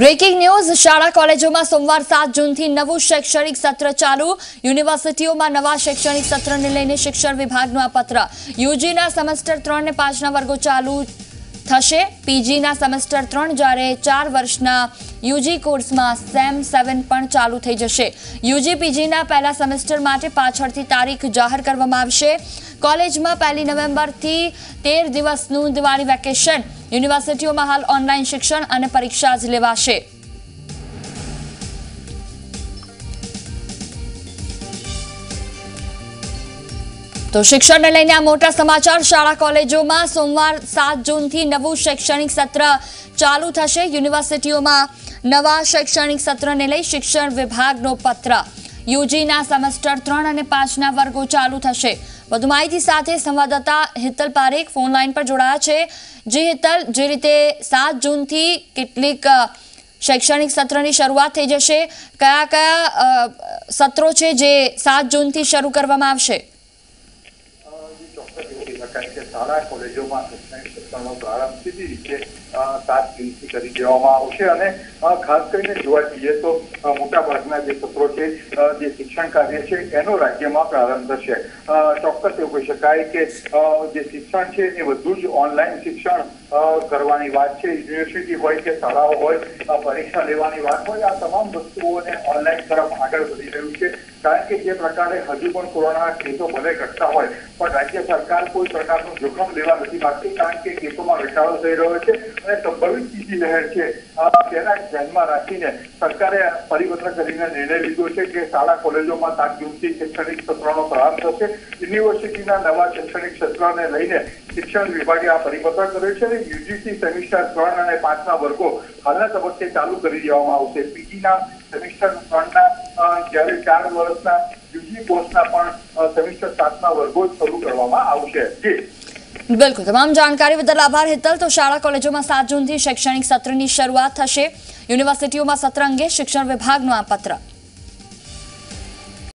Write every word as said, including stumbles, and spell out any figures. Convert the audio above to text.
Breaking news શાળા કોલેજોમાં સોમવાર સાત જૂનથી નવું શૈક્ષણિક સત્ર ચાલુ। યુનિવર્સિટીઓમાં નવા શૈક્ષણિક સત્રને લઈને શિક્ષણ વિભાગનો આ પત્ર। યુજીના સેમેસ્ટર ત્રણ ને પાંચ ના વર્ગો ચાલુ થશે। પીજીના સેમેસ્ટર ત્રણ જ્યારે ચાર વર્ષના યુજી કોર્સમાં સેમ સેવન પણ ચાલુ થઈ જશે। યુજી પીજીના પહેલા સેમેસ્ટર માટે પાછળથી તારીખ જાહેર કરવામાં આવશે। કોલેજમાં પહેલી નવેમ્બરથી તેર દિવસનું દિવાળી વેકેશન। યુનિવર્સિટીઓમાં હાલ ઓનલાઈન શિક્ષણ અને પરીક્ષા જ લેવાશે। તો શિક્ષણને લઈને આ મોટા સમાચાર। શાળા કોલેજોમાં સોમવાર સાત જૂનથી નવું શૈક્ષણિક સત્ર ચાલુ થશે। યુનિવર્સિટીઓમાં નવા શૈક્ષણિક સત્રને લઈ શિક્ષણ વિભાગનો પત્ર। યુજીના સેમેસ્ટર ત્રણ અને પાંચના વર્ગો ચાલુ થશે। વધુ માહિતી સાથે સંવાદદાતા હિતલ પારેખ ફોનલાઈન પર જોડાયા છે। જે હિતલ, જે રીતે સાત જૂનથી કેટલીક શૈક્ષણિક સત્રની શરૂઆત થઈ જશે, કયા કયા સત્રો છે જે સાત જૂનથી શરૂ કરવામાં આવશે? શાળા કોલેજોમાં શૈક્ષણિક સત્રનો પ્રારંભ સીધી રીતે સાત જૂનથી કરી દેવામાં આવશે અને ખાસ કરીને જોવા જઈએ તો મોટાભાગના જે સત્રો છે, જે શિક્ષણ કાર્ય છે એનો રાજ્યમાં પ્રારંભ થશે। ચોક્કસ એવું કહી શકાય કે જે શિક્ષણ છે એ બધું જ ઓનલાઈન શિક્ષણ કરવાની વાત છે। યુનિવર્સિટી હોય કે શાળાઓ હોય, પરીક્ષા લેવાની વાત હોય, આ તમામ વસ્તુઓને ઓનલાઈન તરફ આગળ વધી રહ્યું છે। કારણ કે જે પ્રકારે હજુ પણ કોરોના કેસો ભલે ઘટતા હોય પણ રાજ્ય સરકાર કોઈ પ્રકારનું જોખમ લેવા નથી માંગતી, કારણ કે કેસોમાં ઘટાડો થઈ રહ્યો છે અને સંભવિત બીજી લહેર છે તેના ધ્યાનમાં રાખીને સરકારે પરિવર્તન કરીને નિર્ણય લીધો છે કે શાળા કોલેજોમાં સાત જૂનથી શૈક્ષણિક સત્રનો પ્રારંભ થશે। યુનિવર્સિટીના નવા શૈક્ષણિક સત્રને લઈને શિક્ષણ વિભાગે આ પરિવર્તન કર્યું છે અને યુજીસી સેમિસ્ટર ત્રણ અને પાંચના વર્ગો હાલના તબક્કે ચાલુ કરી દેવામાં આવશે। પીજીના સેમિસ્ટર ત્રણના જ્યારે ચાર વર્ષના યુજી કોર્સના પણ સેમિસ્ટર સાતના વર્ગો શરૂ કરવામાં આવશે। જી बिल्कुल, तमाम जानकारी बदल आभार हितल। तो शाला कॉलेजों में सात जून थी शैक्षणिक सत्र की शुरुआत थशे। यूनिवर्सिटीओं में सत्र अंगे शिक्षण विभाग नो आ पत्र।